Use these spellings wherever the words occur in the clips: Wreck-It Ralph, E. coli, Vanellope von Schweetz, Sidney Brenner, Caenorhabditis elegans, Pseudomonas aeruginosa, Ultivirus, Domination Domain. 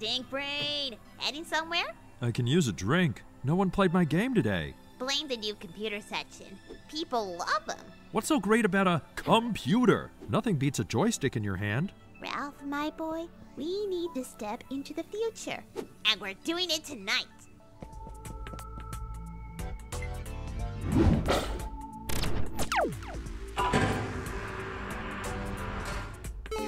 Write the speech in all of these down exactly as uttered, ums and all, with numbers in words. Dink brain! Heading somewhere? I can use a drink. No one played my game today. Blame the new computer section. People love them. What's so great about a computer? Nothing beats a joystick in your hand. Ralph, my boy, we need to step into the future. And we're doing it tonight.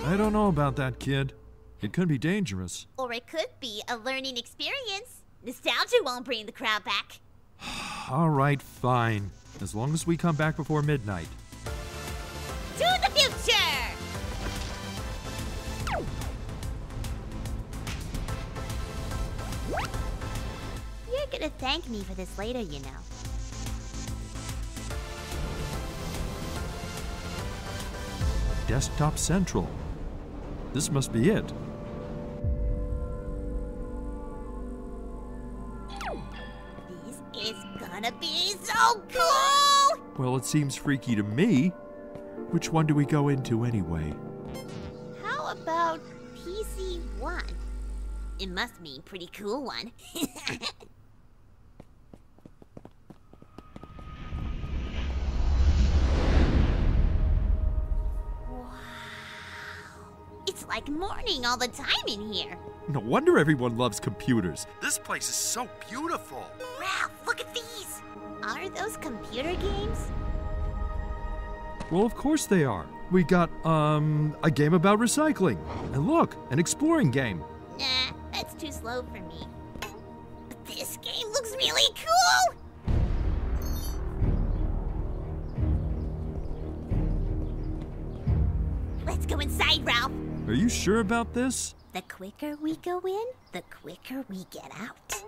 I don't know about that, kid. It could be dangerous. Or it could be a learning experience. Nostalgia won't bring the crowd back. All right, fine. As long as we come back before midnight. To the future! You're gonna thank me for this later, you know. Desktop Central. This must be it. This is gonna be so cool! Well, it seems freaky to me. Which one do we go into anyway? How about P C one? It must mean pretty cool one. Like morning all the time in here. No wonder everyone loves computers. This place is so beautiful. Ralph, look at these. Are those computer games? Well, of course they are. We got, um, a game about recycling. And look, an exploring game. Nah, that's too slow for me. But this game looks really cool. Let's go inside, Ralph. Are you sure about this? The quicker we go in, the quicker we get out.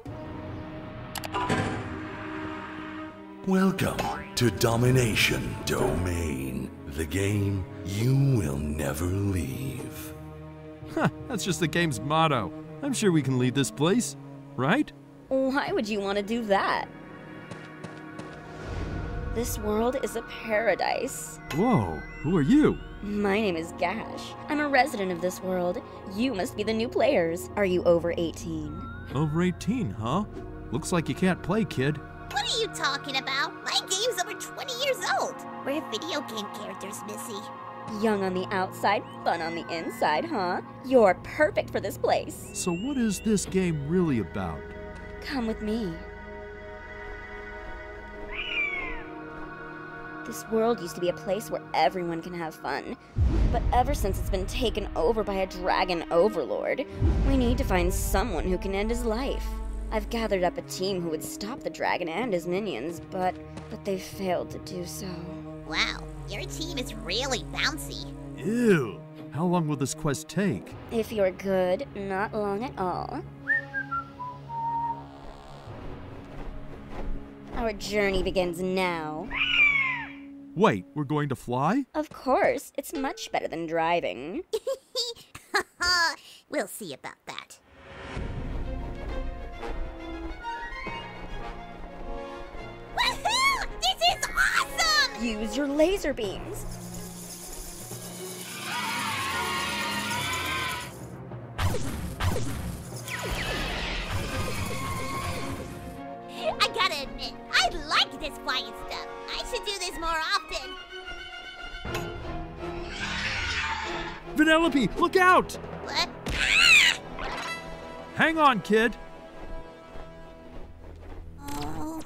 Welcome to Domination Domain, the game you will never leave. Huh, that's just the game's motto. I'm sure we can leave this place, right? Why would you want to do that? This world is a paradise. Whoa, who are you? My name is Gash. I'm a resident of this world. You must be the new players. Are you over eighteen? Over eighteen, huh? Looks like you can't play, kid. What are you talking about? My game's over twenty years old. We're video game characters, Missy. Young on the outside, fun on the inside, huh? You're perfect for this place. So what is this game really about? Come with me. This world used to be a place where everyone can have fun. But ever since it's been taken over by a dragon overlord, we need to find someone who can end his life. I've gathered up a team who would stop the dragon and his minions, but but they failed to do so. Wow, your team is really bouncy. Ew, how long will this quest take? If you're good, not long at all. Our journey begins now. Wait, we're going to fly? Of course. It's much better than driving. We'll see about that. Woohoo! This is awesome! Use your laser beams. I gotta admit, I like this flying stuff. I should do this more often. Vanellope, look out! What? Hang on, kid. Oh,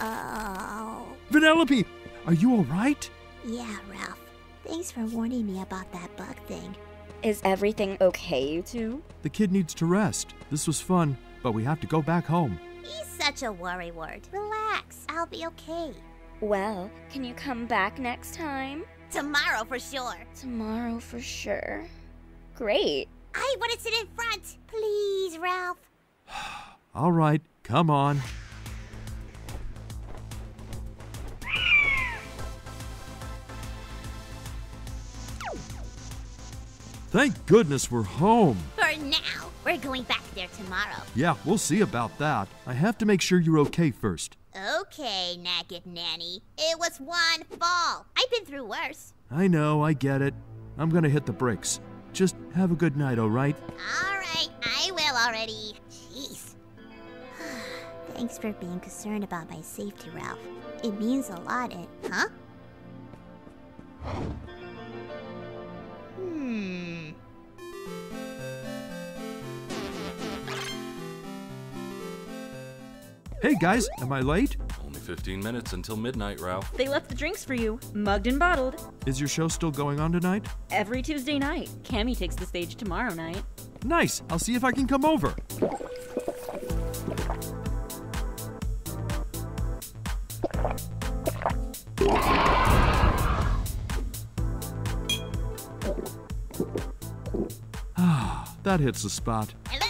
oh. Vanellope, are you all right? Yeah, Ralph. Thanks for warning me about that bug thing. Is everything okay, you two? The kid needs to rest. This was fun, but we have to go back home. He's such a worrywart. Relax, I'll be okay. Well, can you come back next time? Tomorrow for sure. Tomorrow for sure. Great. I want to sit in front. Please, Ralph. All right, come on. Thank goodness we're home. For now. We're going back there tomorrow. Yeah, we'll see about that. I have to make sure you're okay first. Okay, Naked Nanny. It was one fall. I've been through worse. I know, I get it. I'm gonna hit the bricks. Just have a good night, all right? All right, I will. already. Jeez. Thanks for being concerned about my safety, Ralph. It means a lot, it... Huh? Hmm... Hey guys, am I late? Only fifteen minutes until midnight, Ralph. They left the drinks for you, mugged and bottled. Is your show still going on tonight? Every Tuesday night. Cammy takes the stage tomorrow night. Nice! I'll see if I can come over. Ah, that hits the spot. Hello?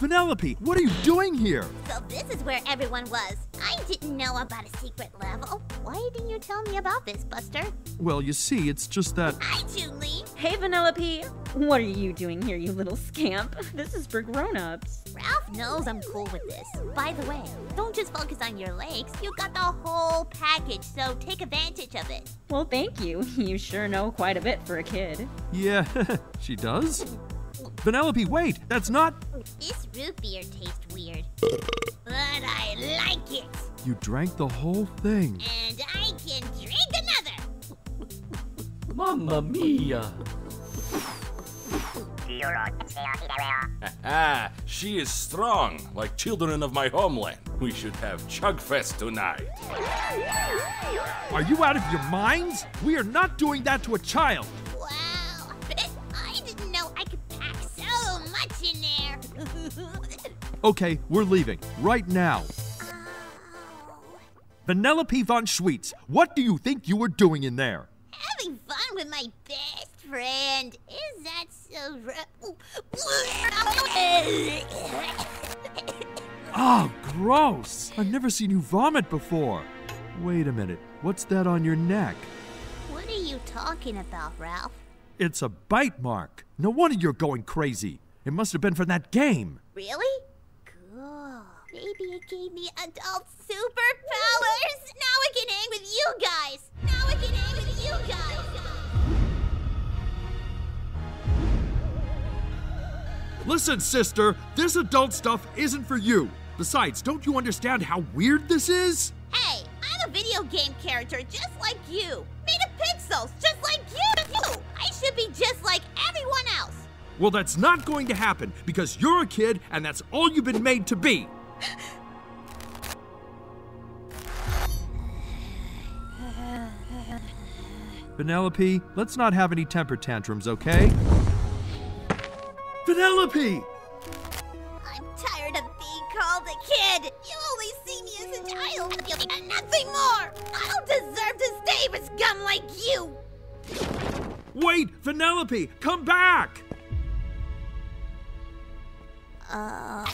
Vanellope, what are you doing here? So this is where everyone was. I didn't know about a secret level. Why didn't you tell me about this, Buster? Well, you see, it's just that... Hi, Julie. Hey, Vanellope. What are you doing here, you little scamp? This is for grown-ups. Ralph knows I'm cool with this. By the way, don't just focus on your legs. You got the whole package, so take advantage of it. Well, thank you. You sure know quite a bit for a kid. Yeah, she does. Vanellope, wait! That's not... This root beer tastes weird. But I like it! You drank the whole thing. And I can drink another! Mamma mia! Ah, she is strong, like children of my homeland. We should have Chugfest tonight. Are you out of your minds? We are not doing that to a child. Wow, I didn't know I could pack so much in there. Okay, we're leaving right now. Oh. Vanellope von Schweetz, what do you think you were doing in there? Having fun with my best friend. Is that so rough? Oh, gross. I've never seen you vomit before. Wait a minute. What's that on your neck? What are you talking about, Ralph? It's a bite mark. No wonder you're going crazy. It must have been from that game. Really? Cool. Maybe it gave me adult superpowers. Now I can hang with you guys. Now I can hang with you guys. Listen, sister, this adult stuff isn't for you. Besides, don't you understand how weird this is? Hey, I'm a video game character just like you. Made of pixels just like you. I should be just like everyone else. Well, that's not going to happen because you're a kid and that's all you've been made to be. Vanellope, let's not have any temper tantrums, okay? Vanellope! I'm tired of being called a kid. You only see me as a child and nothing more. I don't deserve to stay with scum like you. Wait, Vanellope, come back! Uh,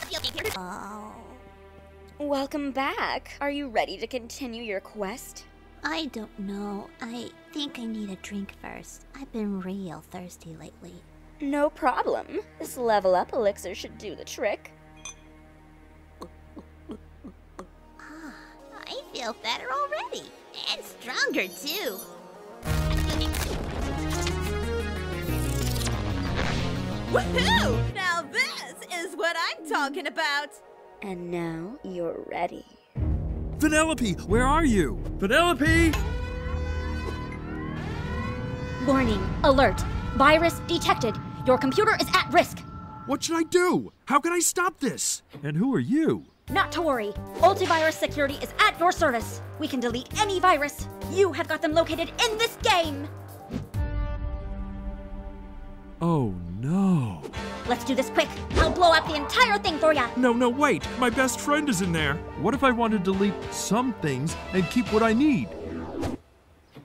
oh. Welcome back. Are you ready to continue your quest? I don't know. I think I need a drink first. I've been real thirsty lately. No problem. This level up elixir should do the trick. Ah, I feel better already. And stronger, too. Woohoo! Now this is what I'm talking about. And now you're ready. Vanellope, where are you? Vanellope! Warning, alert. Virus detected. Your computer is at risk. What should I do? How can I stop this? And who are you? Not to worry. Ultivirus security is at your service. We can delete any virus. You have got them located in this game. Oh, no. Let's do this quick. I'll blow up the entire thing for ya. No, no, wait. My best friend is in there. What if I want to delete some things and keep what I need?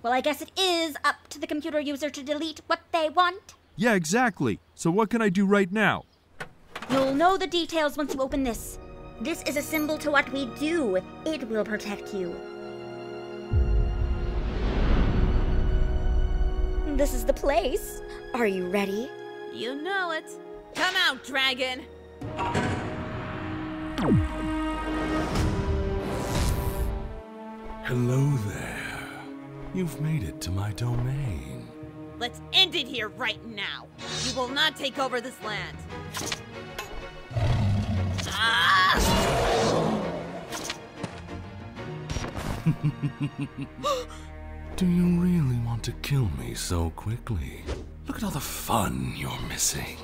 Well, I guess it is up to the computer user to delete what they want. Yeah, exactly. So what can I do right now? You'll know the details once you open this. This is a symbol to what we do. It will protect you. This is the place. Are you ready? You know it. Come out, dragon! Hello there. You've made it to my domain. Let's end it here right now. You will not take over this land. Do you really want to kill me so quickly? Look at all the fun you're missing.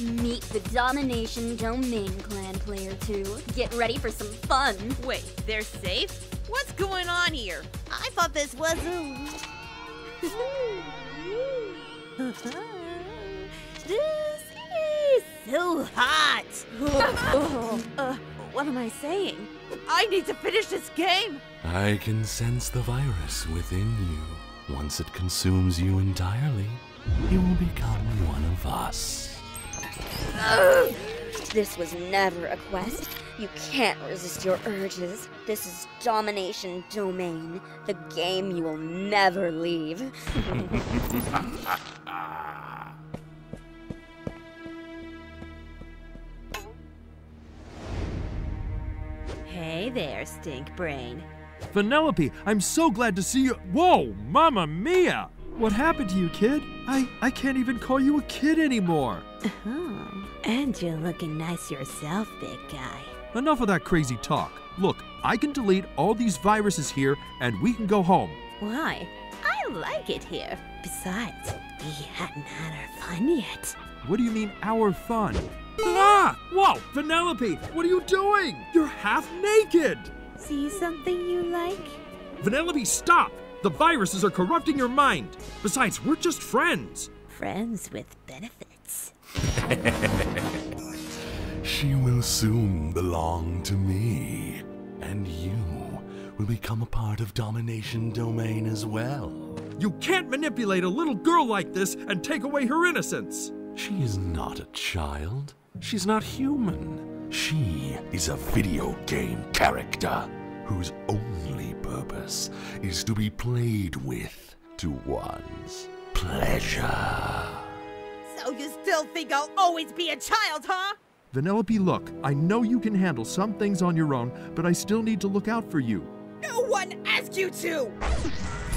Meet the Domination Domain clan player two. Get ready for some fun. Wait, they're safe? What's going on here? I thought this was This is so hot. Oh, uh, what am I saying? I need to finish this game. I can sense the virus within you. Once it consumes you entirely, you will become one of us. Ugh. This was never a quest. You can't resist your urges. This is Domination Domain, the game you will never leave. Hey there, stink brain. Vanellope, I'm so glad to see you. Whoa, Mamma Mia! What happened to you, kid? I, I can't even call you a kid anymore. Uh-huh. And you're looking nice yourself, big guy. Enough of that crazy talk. Look, I can delete all these viruses here, and we can go home. Why? I like it here. Besides, we hadn't had our fun yet. What do you mean, our fun? Ah! Whoa, Vanellope, what are you doing? You're half naked. See something you like? Vanellope, stop! The viruses are corrupting your mind. Besides, we're just friends. Friends with benefits. She will soon belong to me. And you will become a part of Domination Domain as well. You can't manipulate a little girl like this and take away her innocence. She is not a child. She's not human. She is a video game character whose only purpose is to be played with to one's pleasure. So you still think I'll always be a child, huh? Vanellope, look, I know you can handle some things on your own, but I still need to look out for you. No one asked you to!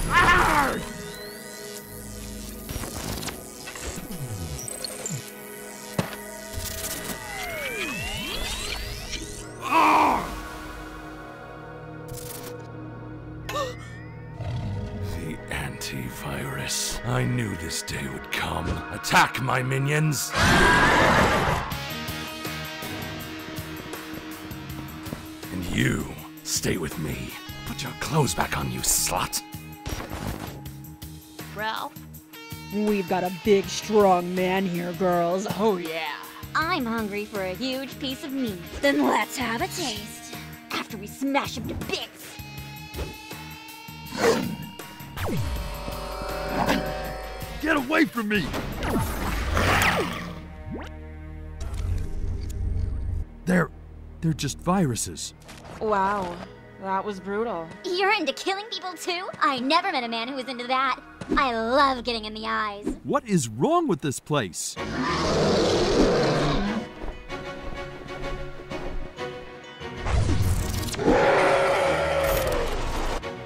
Arr! Arr! Antivirus. I knew this day would come. Attack, my minions! And you, stay with me. Put your clothes back on, you slut! Ralph? We've got a big, strong man here, girls. Oh, yeah. I'm hungry for a huge piece of meat. Then let's have a taste. After we smash him to bits. Get away from me! They're... they're just viruses. Wow, that was brutal. You're into killing people too? I never met a man who was into that. I love getting in the eyes. What is wrong with this place?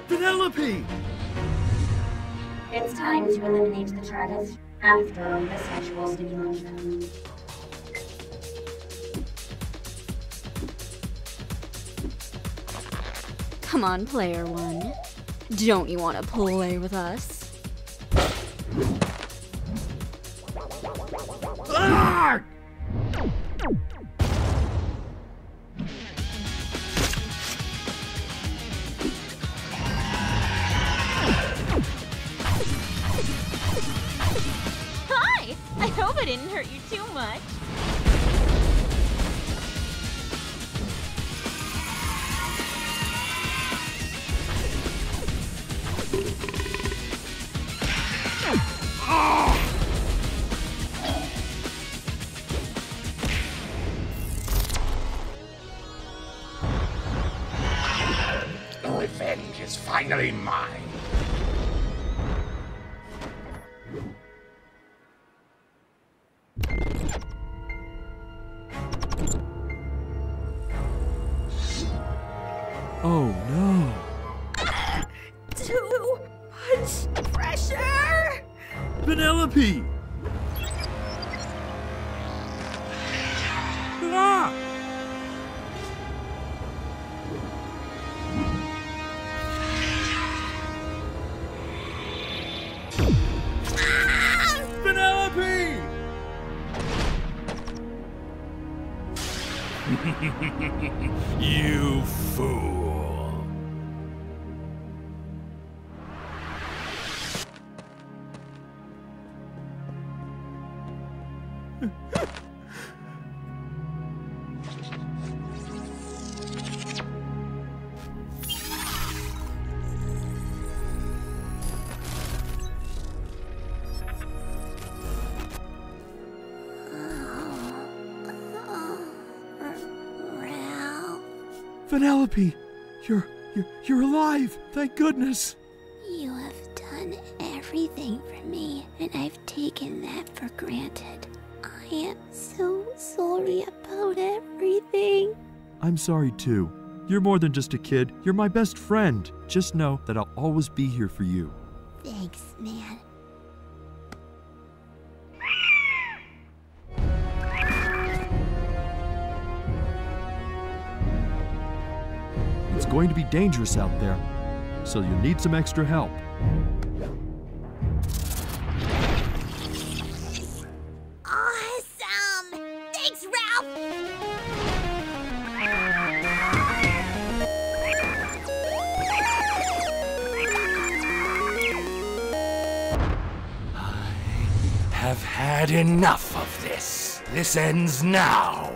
Vanellope! It's time to eliminate the target after the sexual stimulation. Come on, player one. Don't you want to play with us? Arrgh! I didn't hurt you too much. Oh! Revenge is finally mine. Oh no! Ah, too much pressure! Vanellope! You fool. Vanellope, you're, you're, you're alive, thank goodness. You have done everything for me, and I've taken that for granted. I am so sorry about everything. I'm sorry too. You're more than just a kid, you're my best friend. Just know that I'll always be here for you. Thanks, man. It's going to be dangerous out there, so you'll need some extra help. Awesome! Thanks, Ralph! I have had enough of this. This ends now.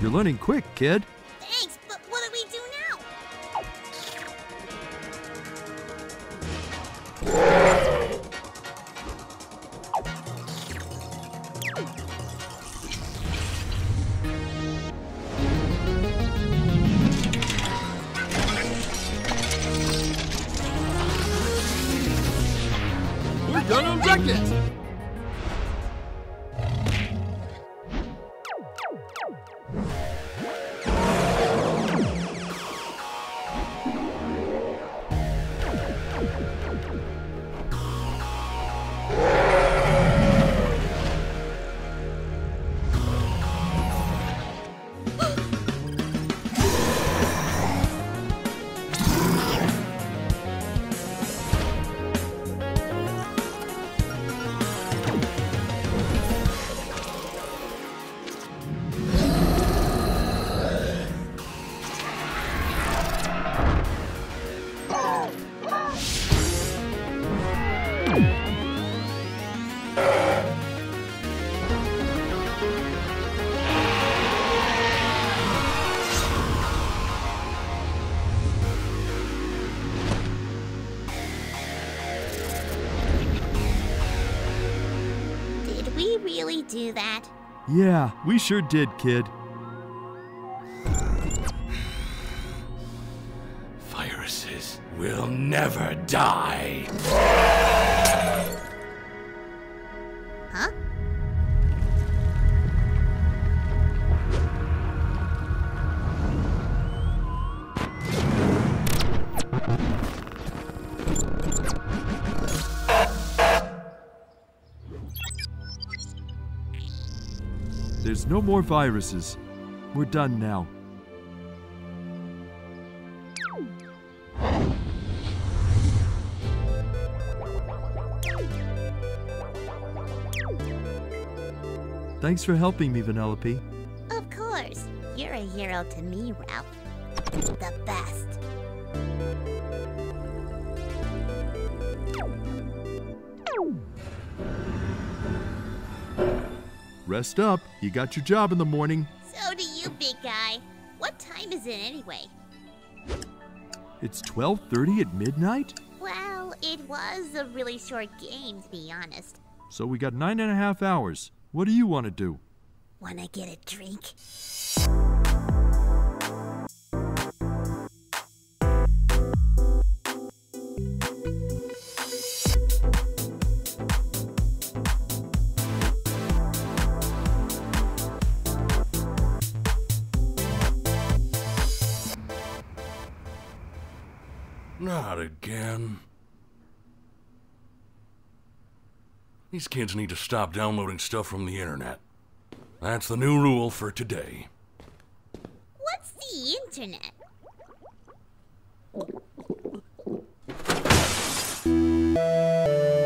You're learning quick, kid. Thanks, but what do we do now? We're gonna wreck it! Do that? Yeah, we sure did, kid. Viruses will never die. Huh? There's no more viruses. We're done now. Thanks for helping me, Vanellope. Of course. You're a hero to me, Ralph. The best. Rest up. You got your job in the morning. So do you, big guy. What time is it anyway? It's twelve thirty at midnight? Well, it was a really short game, to be honest. So we got nine and a half hours. What do you want to do? Want to get a drink? Not again. These kids need to stop downloading stuff from the internet. That's the new rule for today. What's the internet?